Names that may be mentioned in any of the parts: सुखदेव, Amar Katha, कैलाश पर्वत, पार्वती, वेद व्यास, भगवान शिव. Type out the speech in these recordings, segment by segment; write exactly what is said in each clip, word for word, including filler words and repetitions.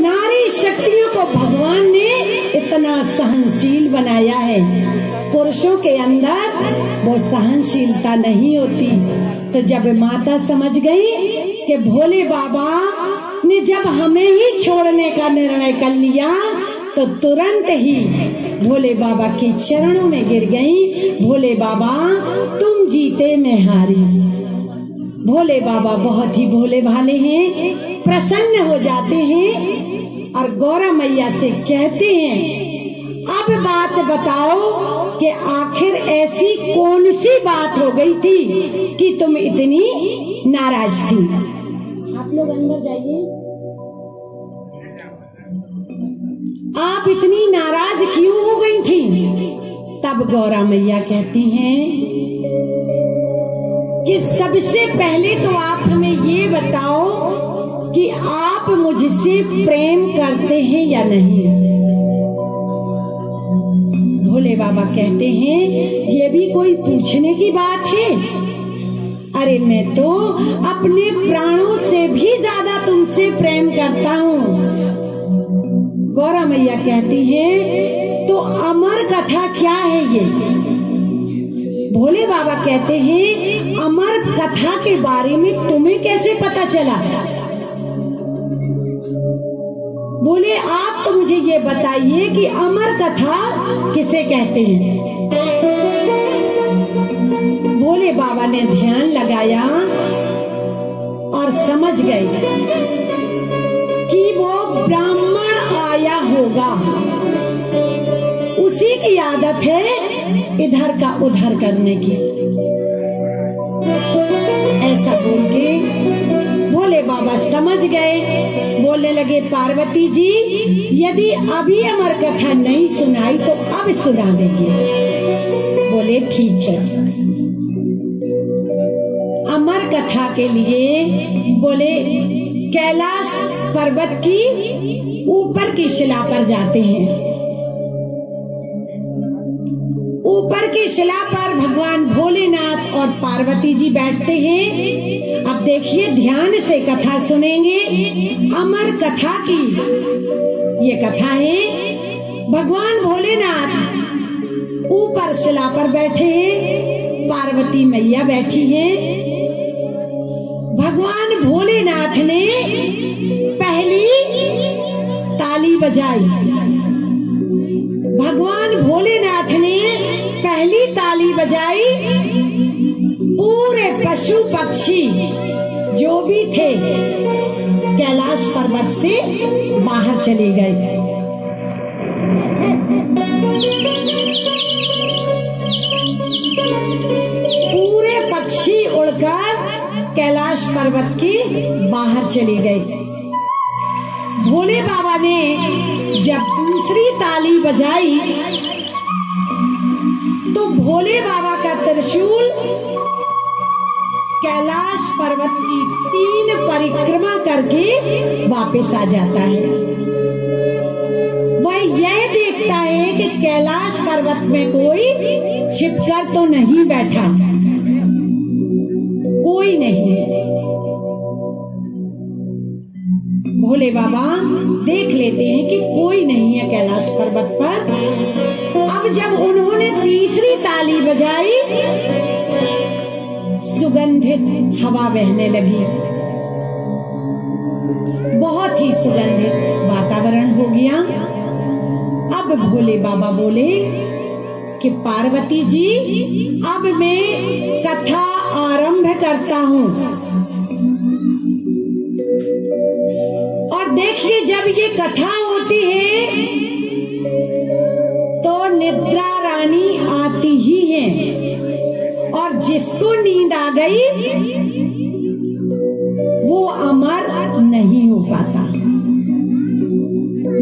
नारी शक्तियों को भगवान ने इतना सहनशील बनाया है। पुरुषों के अंदर वो सहनशीलता नहीं होती। तो जब माता समझ गई कि भोले बाबा ने जब हमें ही छोड़ने का निर्णय कर लिया, तो तुरंत ही भोले बाबा के चरणों में गिर गई। भोले बाबा तुम जीते मैं हारी। भोले बाबा बहुत ही भोले भाले हैं, प्रसन्न हो जाते हैं और गौरा मैया से कहते हैं, अब बात बताओ कि आखिर ऐसी कौन सी बात हो गई थी कि तुम इतनी नाराज थी। आप लोग अंदर जाइए। आप इतनी नाराज क्यों हो गई थी? तब गौरा मैया कहती हैं कि सबसे पहले तो आप हमें ये बताओ कि आप मुझसे प्रेम करते हैं या नहीं। भोले बाबा कहते हैं, ये भी कोई पूछने की बात है? अरे मैं तो अपने प्राणों से भी ज्यादा तुमसे प्रेम करता हूँ। गौरा मैया कहती है, तो अमर कथा क्या है ये? भोले बाबा कहते हैं, अमर कथा के बारे में तुम्हें कैसे पता चला? बोले, आप तो मुझे ये बताइए कि अमर कथा किसे कहते हैं? भोले बाबा ने ध्यान लगाया और समझ गए कि वो ब्राह्मण आया होगा, उसी की आदत है इधर का उधर करने की। ऐसा बोल के भोले बाबा समझ गए। बोलने लगे, पार्वती जी यदि अभी अमर कथा नहीं सुनाई तो अब सुना देंगे। बोले ठीक है। अमर कथा के लिए बोले कैलाश पर्वत की ऊपर की शिला पर जाते हैं। ऊपर की शिला पर भगवान भोलेनाथ और पार्वती जी बैठते हैं। अब देखिए ध्यान से कथा सुनेंगे। अमर कथा की ये कथा है। भगवान भोलेनाथ ऊपर शिला पर बैठे हैं, पार्वती मैया बैठी हैं। भगवान भोलेनाथ ने पहली ताली बजाई। भगवान भोलेनाथ ने पहली ताली बजाई। पूरे पशु पक्षी जो भी थे कैलाश पर्वत से बाहर चले गए। पूरे पक्षी उड़कर कैलाश पर्वत के बाहर चले गए। भोले बाबा ने जब दूसरी ताली बजाई तो भोले बाबा का त्रिशूल कैलाश पर्वत की तीन परिक्रमा करके वापस आ जाता है। वह यह देखता है कि कैलाश पर्वत में कोई छिपकर तो नहीं बैठा, कोई नहीं है। भोले बाबा देख लेते हैं कि कोई नहीं है कैलाश पर्वत पर। अब जब उन्होंने तीसरी ताली बजाई, सुगंधित हवा बहने लगी, बहुत ही सुगंधित वातावरण हो गया। अब भोले बाबा बोले कि पार्वती जी अब मैं कथा आरंभ करता हूँ। देखिए जब ये कथा होती है तो निद्रा रानी आती ही है, और जिसको नींद आ गई वो अमर नहीं हो पाता।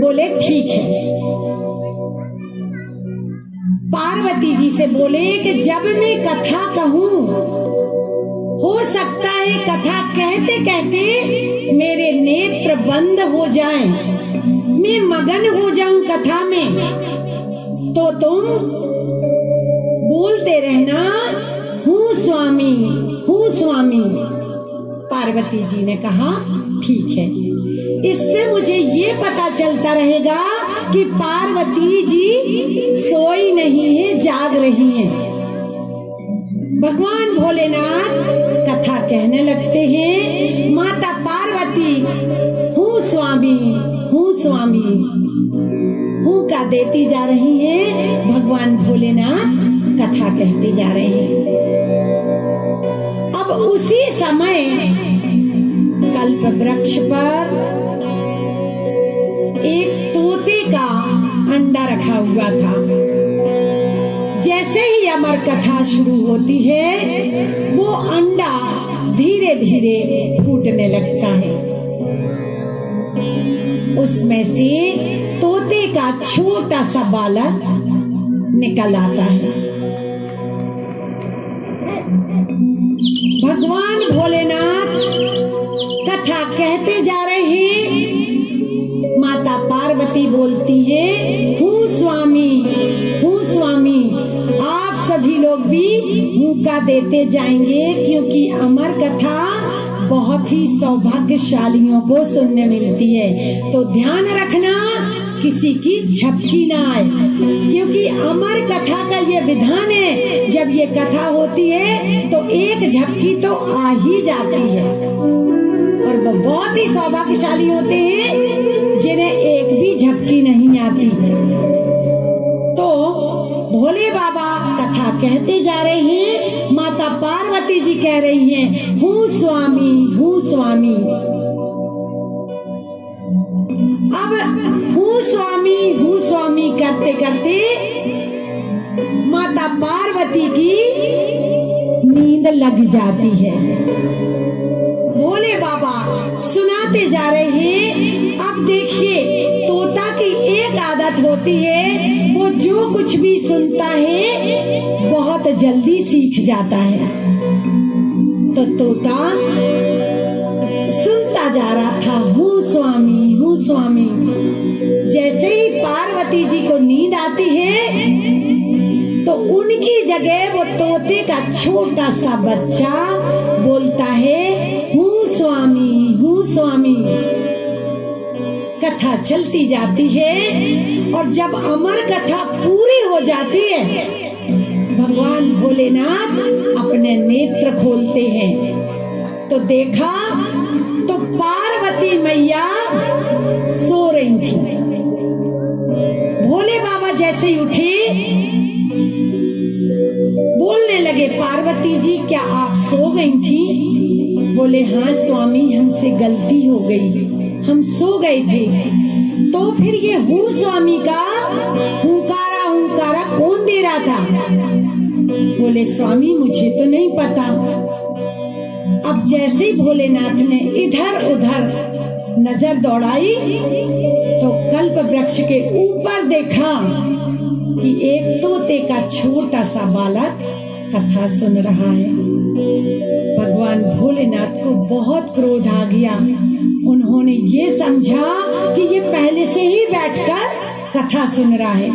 बोले ठीक है। पार्वती जी से बोले कि जब मैं कथा कहूँ, हो सकता है कथा कहते कहते मेरे नेत्र बंद हो जाएं, मैं मगन हो जाऊं कथा में, तो तुम बोलते रहना हूँ स्वामी हूँ स्वामी। पार्वती जी ने कहा ठीक है। इससे मुझे ये पता चलता रहेगा कि पार्वती जी सोई नहीं है, जाग रही हैं। भगवान भोलेनाथ कथा कहने लगते हैं, माता पार्वती हूँ स्वामी हूँ स्वामी हूँ का देती जा रही है। भगवान भोलेनाथ कथा कहते जा रहे हैं। अब उसी समय कल्प वृक्ष पर एक तोते का अंडा रखा हुआ था। जैसे ही अमर कथा शुरू होती है वो अंडा धीरे धीरे फूटने लगता है। उसमें से तोते का छोटा सा बालक निकल आता है। भगवान भोलेनाथ कथा कहते जा रहे हैं, माता पार्वती बोलती है हूँ स्वामी हूँ स्वामी। आप सभी लोग भी हुंका देते जाएंगे क्योंकि अमर कथा बहुत ही सौभाग्यशालियों को सुनने मिलती है। तो ध्यान रखना किसी की झपकी ना आए, क्योंकि अमर कथा का ये विधान है, जब ये कथा होती है तो एक झपकी तो आ ही जाती है। और वो बहुत ही सौभाग्यशाली होते हैं जिन्हें एक भी झपकी नहीं आती है। तो भोले बाबा कथा कहते जा रहे हैं, माता पार्वती जी कह रही हैं हूँ स्वामी हूँ स्वामी। अब हूँ स्वामी हूँ स्वामी करते करते माता पार्वती की नींद लग जाती है। भोले बाबा सुनाते जा रहे हैं। अब देखिए, तोता की एक आदत होती है, वो जो कुछ भी सुनता है बहुत जल्दी सीख जाता है। तो तोता सुनता जा रहा था हूँ स्वामी हूँ स्वामी। जैसे ही पार्वती जी को नींद आती है तो उनकी जगह वो तोते का छोटा सा बच्चा बोलता है हूँ स्वामी हूँ स्वामी। कथा चलती जाती है और जब अमर कथा पूरी हो जाती है भगवान भोलेनाथ अपने नेत्र खोलते हैं। तो देखा तो पार्वती मैया सो रही थी। भोले बाबा जैसे ही उठे बोलने लगे, पार्वती जी क्या आप सो गई थी? बोले हाँ स्वामी, हमसे गलती हो गई, हम सो गए थे। तो फिर ये हूँ स्वामी का हुंकारा हुंकारा कौन दे रहा था? बोले स्वामी मुझे तो नहीं पता। अब जैसे ही भोलेनाथ ने इधर उधर नजर दौड़ाई तो कल्प वृक्ष के ऊपर देखा कि एक तोते का छोटा सा बालक कथा सुन रहा है। भगवान भोलेनाथ को बहुत क्रोध आ गया। उन्होंने ये समझा कि ये पहले से ही बैठकर कथा सुन रहा है।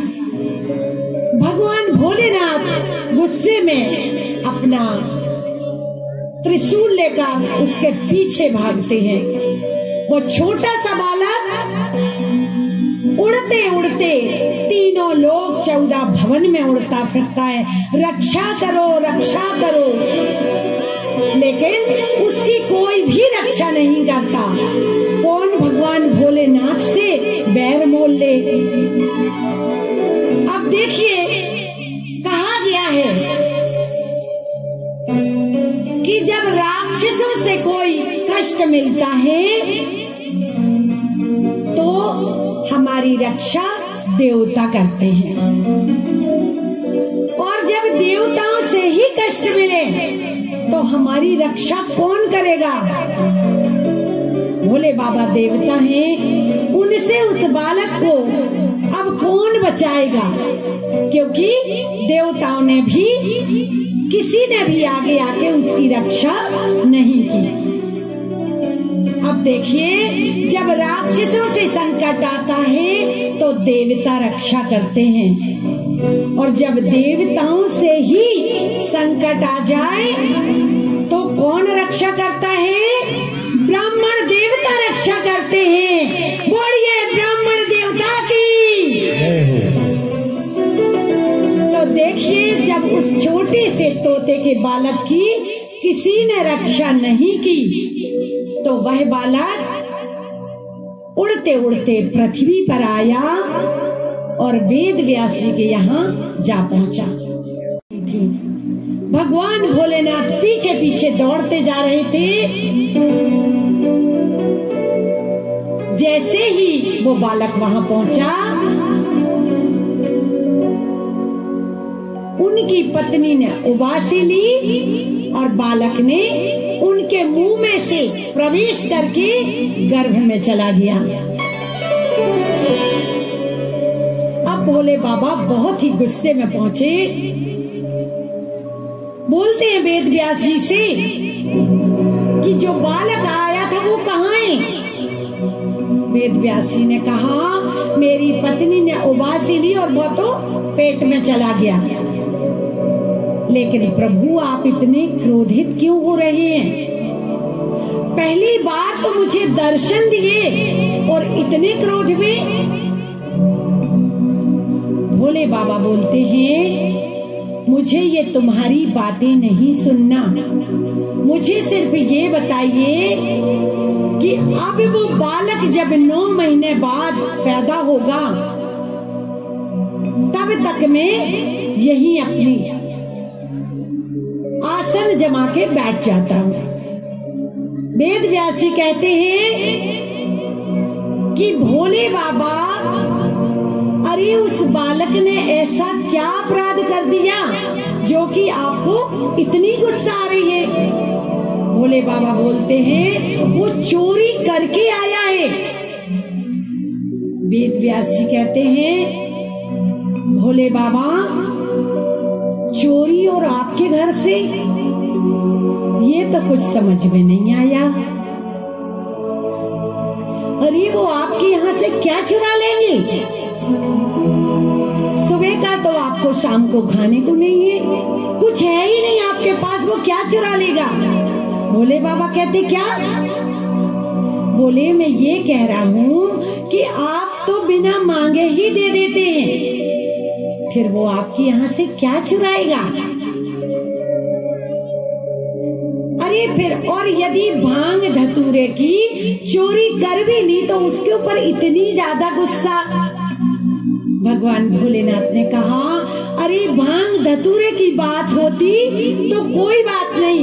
भगवान भोलेनाथ गुस्से में अपना त्रिशूल लेकर उसके पीछे भागते हैं। वो छोटा सा बालक उड़ते उड़ते तीनों लोग चौदह भवन में उड़ता फिरता है, रक्षा करो रक्षा करो, लेकिन उसकी कोई भी रक्षा नहीं करता। कौन भगवान भोलेनाथ से बैर मोल ले। अब देखिए कहा गया है कि जब राक्षसों से कोई कष्ट मिलता है तो हमारी रक्षा देवता करते हैं, और जब देवताओं से ही कष्ट मिले तो हमारी रक्षा कौन करेगा? भोले बाबा देवता हैं, उनसे उस बालक को अब कौन बचाएगा? क्योंकि देवताओं ने भी किसी ने भी आगे आके उसकी रक्षा नहीं की। अब देखिए, जब राक्षसों से संकट आता है तो देवता रक्षा करते हैं, और जब देवताओं से ही संकट आ जाए तो कौन रक्षा करता है? ब्राह्मण देवता देवता रक्षा करते हैं। बोलिए ब्राह्मण देवता की। तो देखिए, जब उस छोटे से तोते के बालक की किसी ने रक्षा नहीं की तो वह बालक उड़ते उड़ते पृथ्वी पर आया और वेद व्यास जी के यहाँ जा पहुँचा। भगवान भोलेनाथ पीछे पीछे दौड़ते जा रहे थे। जैसे ही वो बालक वहां पहुंचा, उनकी पत्नी ने उबासी ली और बालक ने उनके मुंह में से प्रवेश करके गर्भ में चला गया। अब भोले बाबा बहुत ही गुस्से में पहुंचे। बोलते हैं वेद व्यास जी से कि जो बालक आया था वो कहाँ है? वेद व्यास जी ने कहा, मेरी पत्नी ने उबासी ली और वो तो पेट में चला गया। लेकिन प्रभु, आप इतने क्रोधित क्यों हो रहे हैं? पहली बार तो मुझे दर्शन दिए और इतने क्रोध में? भोले बाबा बोलते हैं, मुझे ये तुम्हारी बातें नहीं सुनना, मुझे सिर्फ ये बताइए कि अब वो बालक जब नौ महीने बाद पैदा होगा तब तक मैं यहीं अपनी आसन जमा के बैठ जाता हूँ। वेद व्यास जी कहते हैं कि भोले बाबा, अरे उस बालक ने ऐसा क्या अपराध कर दिया जो कि आपको इतनी गुस्सा आ रही है? भोले बाबा बोलते हैं, वो चोरी करके आया है। वेद व्यास जी कहते हैं, भोले बाबा, चोरी और आपके घर से, ये तो कुछ समझ में नहीं आया। अरे वो आपके यहाँ से क्या चुरा लेंगे? सुबह का तो आपको शाम को खाने को नहीं है, कुछ है ही नहीं आपके पास, वो क्या चुरा लेगा? भोले बाबा कहते क्या? बोले, मैं ये कह रहा हूँ कि आप तो बिना मांगे ही दे देते हैं, फिर वो आपके यहाँ से क्या चुराएगा? अरे फिर, और यदि भांग धतूरे की चोरी कर भी ली तो उसके ऊपर इतनी ज्यादा गुस्सा? भगवान भोलेनाथ ने कहा, अरे भांग धतूरे की बात होती तो कोई बात नहीं,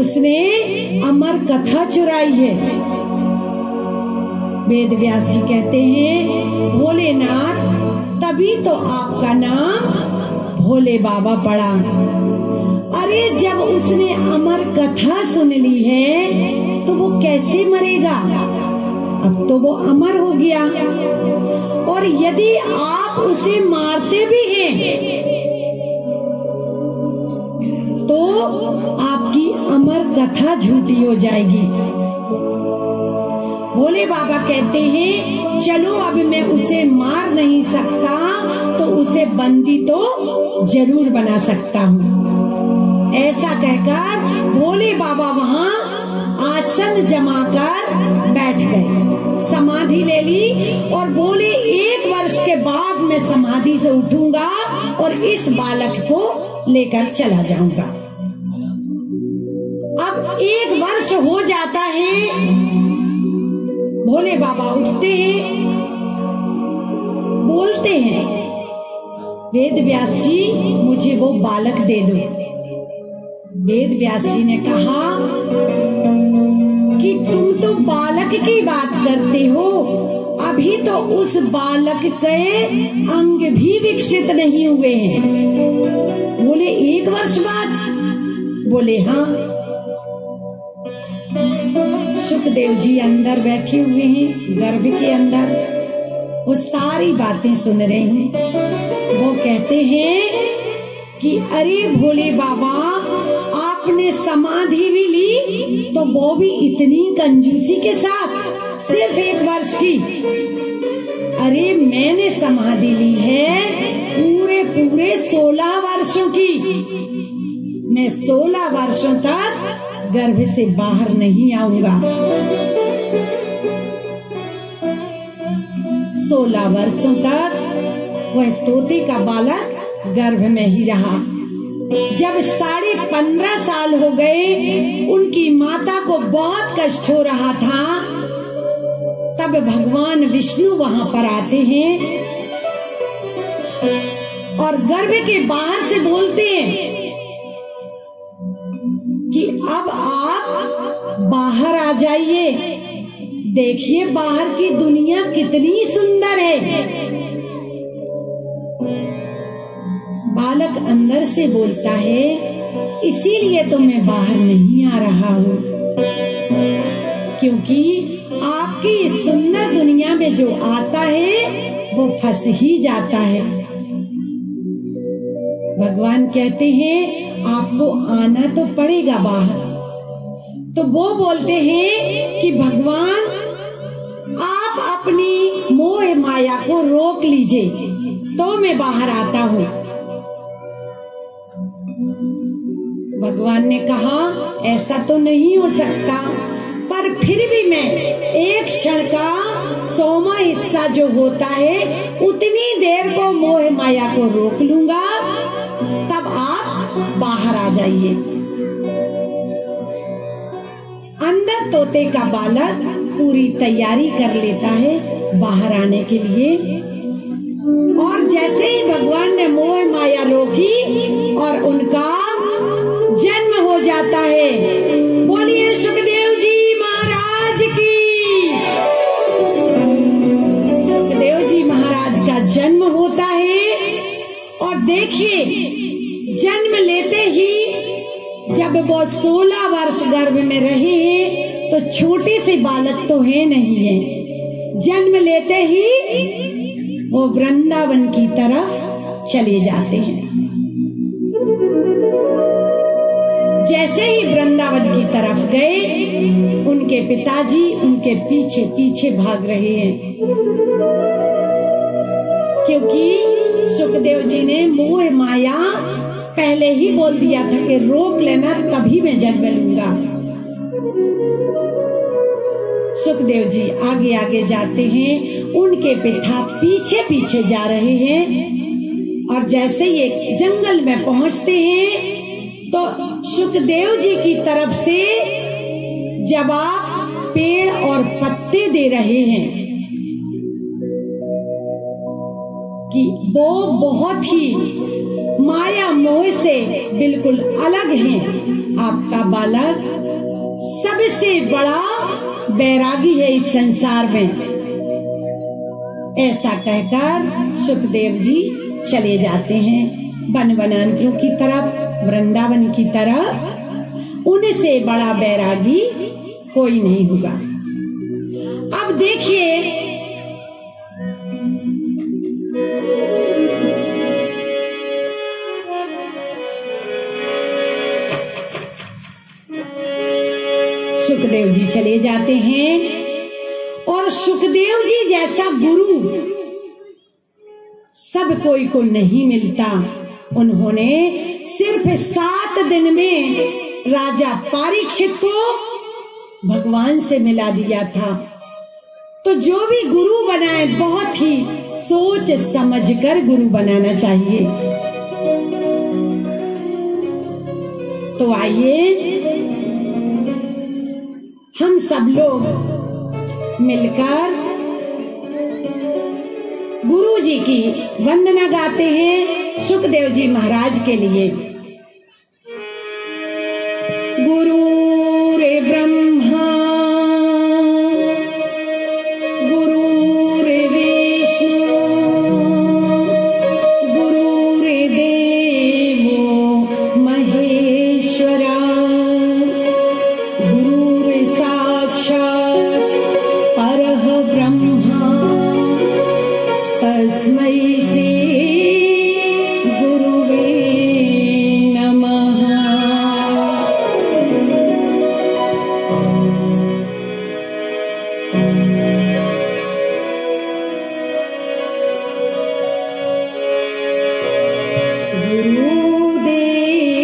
उसने अमर कथा चुराई है। वेद व्यास जी कहते हैं, भोलेनाथ, तभी तो आपका नाम भोले बाबा पड़ा। अरे जब उसने अमर कथा सुन ली है तो वो कैसे मरेगा? अब तो वो अमर हो गया। और यदि आप उसे मारते भी हैं तो आपकी अमर कथा झूठी हो जाएगी। भोले बाबा कहते हैं, चलो अब मैं उसे मार नहीं सकता तो उसे बंदी तो जरूर बना सकता हूँ। ऐसा कहकर भोले बाबा वहाँ आसन जमाकर बैठ गए, समाधि ले ली और बोले, एक वर्ष के बाद मैं समाधि से उठूंगा और इस बालक को लेकर चला जाऊंगा। अब एक वर्ष हो जाता है। भोले बाबा उठते हैं, बोलते हैं, वेद व्यास जी, मुझे वो बालक दे दो। वेद व्यास जी ने कहा कि तुम तो बालक की बात करते हो, अभी तो उस बालक के अंग भी विकसित नहीं हुए हैं। बोले, एक वर्ष बाद? बोले हाँ। सुखदेव जी अंदर बैठे हुए हैं, गर्भ के अंदर, वो सारी बातें सुन रहे हैं। वो कहते हैं कि अरे भोले बाबा, आपने समाधि भी ली तो वो भी इतनी कंजूसी के साथ, सिर्फ एक वर्ष की। अरे मैंने समाधि ली है पूरे पूरे सोलह वर्षों की। मैं सोलह वर्षों तक गर्भ से बाहर नहीं आऊंगा। सोलह वर्षों तक वह तोते का बालक गर्भ में ही रहा। जब साढ़े पंद्रह साल हो गए, उनकी माता को बहुत कष्ट हो रहा था। तब भगवान विष्णु वहां पर आते हैं और गर्भ के बाहर से बोलते हैं कि अब आप बाहर आ जाइए, देखिए बाहर की दुनिया कितनी सुंदर है। बालक अंदर से बोलता है, इसीलिए तो मैं बाहर नहीं आ रहा हूँ, क्योंकि आपकी इस सुंदर दुनिया में जो आता है वो फंस ही जाता है। भगवान कहते हैं आपको आना तो पड़ेगा बाहर। तो वो बोलते हैं कि भगवान आप अपनी मोह माया को रोक लीजिए तो मैं बाहर आता हूँ। भगवान ने कहा ऐसा तो नहीं हो सकता, पर फिर भी मैं एक क्षण का सोमा हिस्सा जो होता है उतनी देर को मोह माया को रोक लूंगा, तब आप बाहर आ जाइए। अंदर तोते का बालक पूरी तैयारी कर लेता है बाहर आने के लिए, और जैसे ही भगवान ने मोह माया रोकी और उनका जन्म हो जाता है। बोलिए सुखदेव जी महाराज की। सुखदेव जी महाराज का जन्म होता है और देखिए जन्म लेते ही जब वो सोलह वर्ष गर्भ में रहे हैं तो छोटे से बालक तो है नहीं है। जन्म लेते ही वो वृंदावन की तरफ चले जाते हैं। जैसे ही वृंदावन की तरफ गए, उनके पिताजी उनके पीछे पीछे भाग रहे हैं, क्योंकि सुखदेव जी ने मोह माया पहले ही बोल दिया था कि रोक लेना, तभी मैं जन्म लूंगा। सुखदेव जी आगे आगे जाते हैं, उनके पिता पीछे पीछे जा रहे हैं, और जैसे ये जंगल में पहुंचते हैं तो सुखदेव जी की तरफ से जब आप पेड़ और पत्ते दे रहे हैं कि वो बहुत ही माया मोह से बिल्कुल अलग है। आपका बालक सबसे बड़ा बैरागी है इस संसार में। ऐसा कहकर सुखदेव जी चले जाते हैं वन वनांतरों की तरफ, वृंदावन की तरफ। उनसे बड़ा बैरागी कोई नहीं होगा। अब देखिए सुखदेव जी चले जाते हैं और सुखदेव जी जैसा गुरु सब कोई को नहीं मिलता। उन्होंने सिर्फ सात दिन में राजा परीक्षित को भगवान से मिला दिया था। तो जो भी गुरु बनाए बहुत ही सोच समझकर गुरु बनाना चाहिए। तो आइए हम सब लोग मिलकर गुरु जी की वंदना गाते हैं सुखदेव जी महाराज के लिए। गुरु रे ब्रह्मा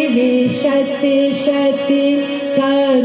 गुरुदेव शत शत कर